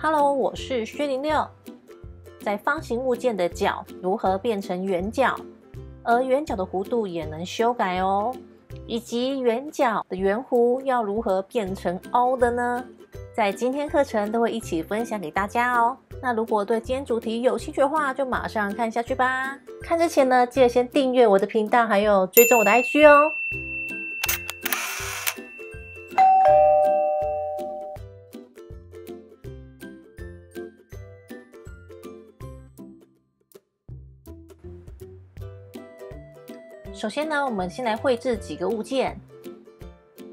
Hello， 我是薛零六。在方形物件的角如何变成圆角，而圆角的弧度也能修改哦，以及圆角的圆弧要如何变成凹的呢？在今天课程都会一起分享给大家哦。那如果对今天主题有兴趣的话，就马上看下去吧。看之前呢，记得先订阅我的频道，还有追踪我的 IG 哦。 首先呢，我们先来绘制几个物件。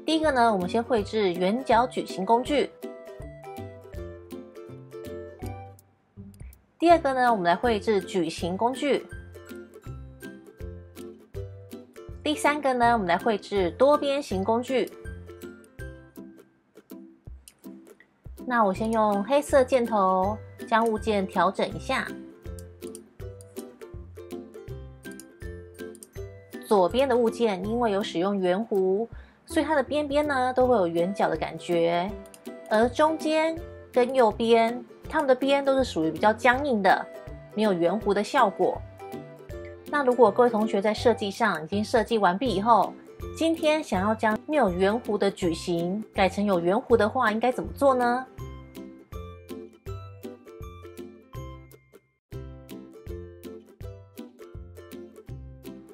第一个呢，我们先绘制圆角矩形工具。第二个呢，我们来绘制矩形工具。第三个呢，我们来绘制多边形工具。那我先用黑色箭头将物件调整一下。 左边的物件因为有使用圆弧，所以它的边边呢都会有圆角的感觉，而中间跟右边，它们的边都是属于比较僵硬的，没有圆弧的效果。那如果各位同学在设计上已经设计完毕以后，今天想要将没有圆弧的矩形改成有圆弧的话，应该怎么做呢？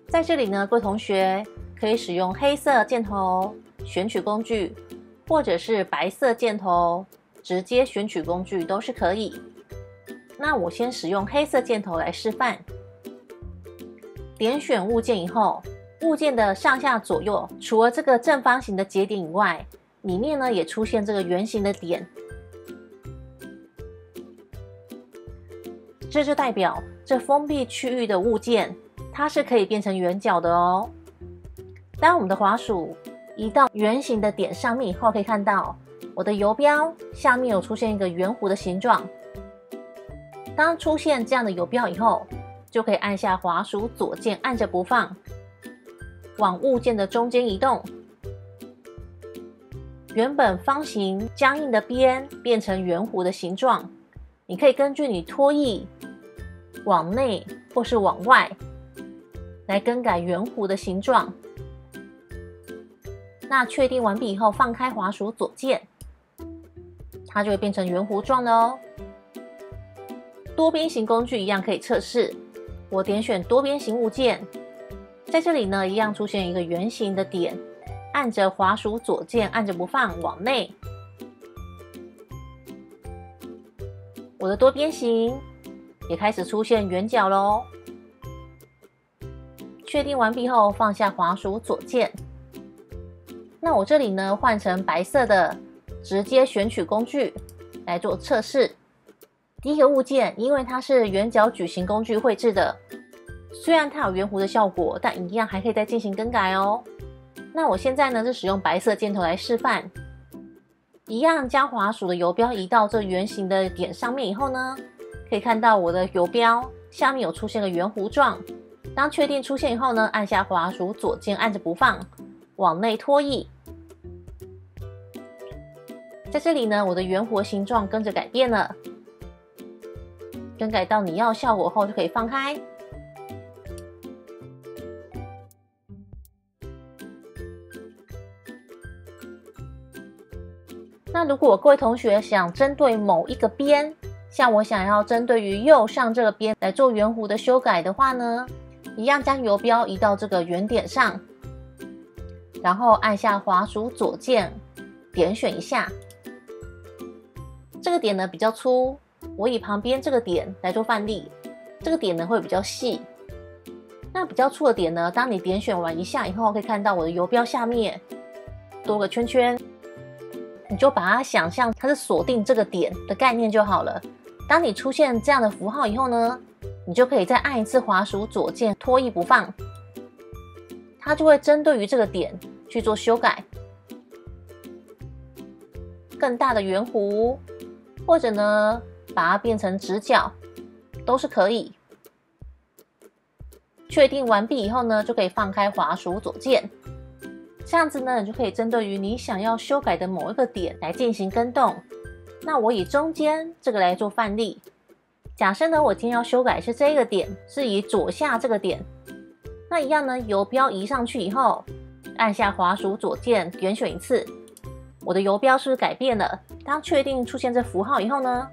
在这里呢，各位同学可以使用黑色箭头选取工具，或者是白色箭头直接选取工具都是可以。那我先使用黑色箭头来示范。点选物件以后，物件的上下左右，除了这个正方形的节点以外，里面呢也出现这个圆形的点，这就代表这封闭区域的物件。 它是可以变成圆角的哦。当我们的滑鼠移到圆形的点上面以后，可以看到我的游标下面有出现一个圆弧的形状。当出现这样的游标以后，就可以按下滑鼠左键，按着不放，往物件的中间移动。原本方形僵硬的边变成圆弧的形状。你可以根据你拖曳往内或是往外。 来更改圆弧的形状。那确定完毕以后，放开滑鼠左键，它就会变成圆弧状了哦。多边形工具一样可以测试。我点选多边形物件，在这里呢一样出现一个圆形的点，按着滑鼠左键，按着不放，往内。我的多边形也开始出现圆角喽。 确定完毕后，放下滑鼠左键。那我这里呢，换成白色的，直接选取工具来做测试。第一个物件，因为它是圆角矩形工具绘制的，虽然它有圆弧的效果，但一样还可以再进行更改哦。那我现在呢，是使用白色箭头来示范，一样将滑鼠的游标移到这圆形的点上面以后呢，可以看到我的游标下面有出现个圆弧状。 当确定出现以后呢，按下滑鼠左键，按着不放，往内拖曳。在这里呢，我的圆弧形状跟着改变了，更改到你要效果后就可以放开。那如果各位同学想针对某一个边，像我想要针对于右上这个边来做圆弧的修改的话呢？ 一样将游标移到这个圆点上，然后按下滑鼠左键，点选一下。这个点呢比较粗，我以旁边这个点来做范例。这个点呢会比较细。那比较粗的点呢，当你点选完一下以后，可以看到我的游标下面多个圈圈，你就把它想象它是锁定这个点的概念就好了。当你出现这样的符号以后呢？ 你就可以再按一次滑鼠左键，拖曳不放，它就会针对于这个点去做修改。更大的圆弧，或者呢把它变成直角，都是可以。确定完毕以后呢，就可以放开滑鼠左键，这样子呢，你就可以针对于你想要修改的某一个点来进行更动。那我以中间这个来做范例。假设呢，我今天要修改是这个点，是以左下这个点。那一样呢，游标移上去以后，按下滑鼠左键点选一次，我的游标是不是改变了？当确定出现这符号以后呢，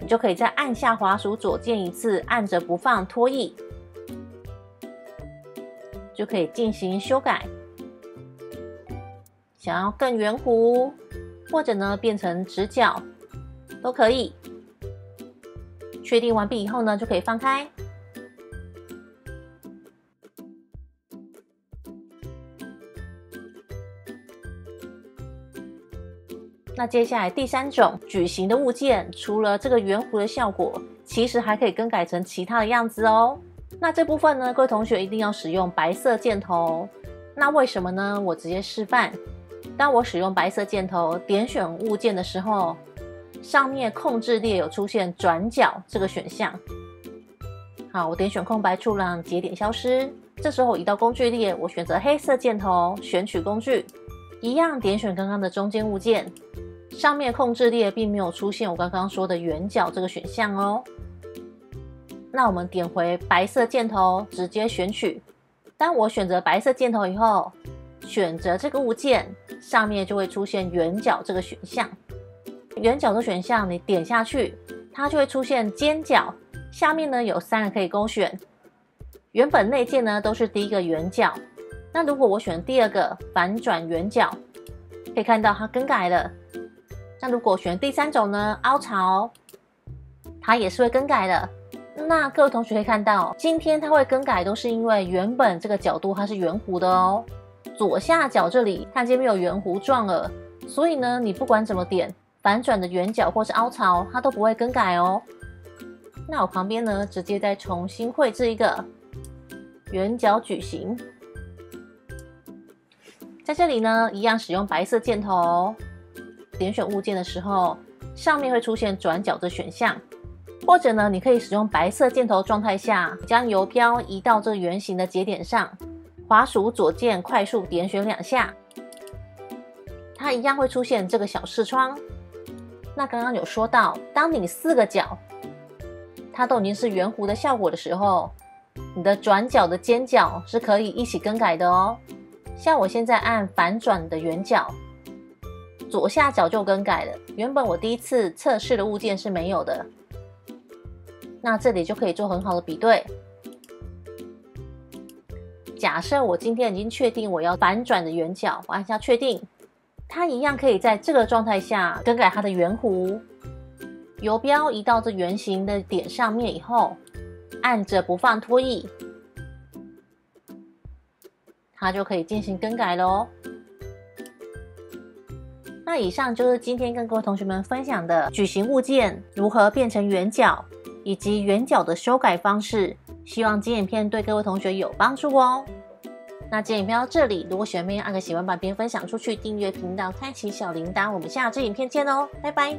你就可以再按下滑鼠左键一次，按着不放拖曳，就可以进行修改。想要更圆弧，或者呢变成直角，都可以。确定完毕以后呢，就可以放开。那接下来第三种矩形的物件，除了这个圆弧的效果，其实还可以更改成其他的样子哦。那这部分呢，各位同学一定要使用白色箭头。那为什么呢？我直接示范。当我使用白色箭头点选物件的时候，上面控制列有出现转角这个选项。好，我点选空白处让节点消失。这时候移到工具列，我选择黑色箭头选取工具，一样点选刚刚的中间物件。上面控制列并没有出现我刚刚说的圆角这个选项哦。那我们点回白色箭头，直接选取。当我选择白色箭头以后，选择这个物件，上面就会出现圆角这个选项。圆角的选项你点下去，它就会出现尖角。下面呢有3个可以勾选。原本内建呢都是第一个圆角，那如果我选第二个反转圆角，可以看到它更改了。那如果选第三种呢，凹槽，它也是会更改的。那各位同学可以看到，今天它会更改都是因为原本这个角度它是圆弧的哦。左下角这里它已经没有圆弧状了，所以呢你不管怎么点，反转的圆角或是凹槽它都不会更改哦。那我旁边呢直接再重新绘制一个圆角矩形。在这里呢一样使用白色箭头，点选物件的时候，上面会出现转角的选项，或者呢，你可以使用白色箭头状态下，将游标移到这圆形的节点上，滑鼠左键快速点选2下，它一样会出现这个小视窗。那刚刚有说到，当你4个角它都已经是圆弧的效果的时候，你的转角的尖角是可以一起更改的哦。像我现在按反转的圆角，左下角就更改了，原本我第一次测试的物件是没有的。那这里就可以做很好的比对。假设我今天已经确定我要反转的圆角，我按下确定，它一样可以在这个状态下更改它的圆弧。游标移到这圆形的点上面以后，按着不放拖曳，它就可以进行更改咯。那以上就是今天跟各位同学们分享的矩形物件如何变成圆角，以及圆角的修改方式。希望今天影片对各位同学有帮助哦。那今天影片到这里，如果喜欢，按个喜欢，把影片分享出去，订阅频道，开启小铃铛，我们下支影片见哦，拜拜。